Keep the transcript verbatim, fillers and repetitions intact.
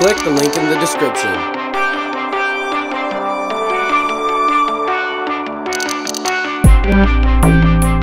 click the link in the description. Yeah.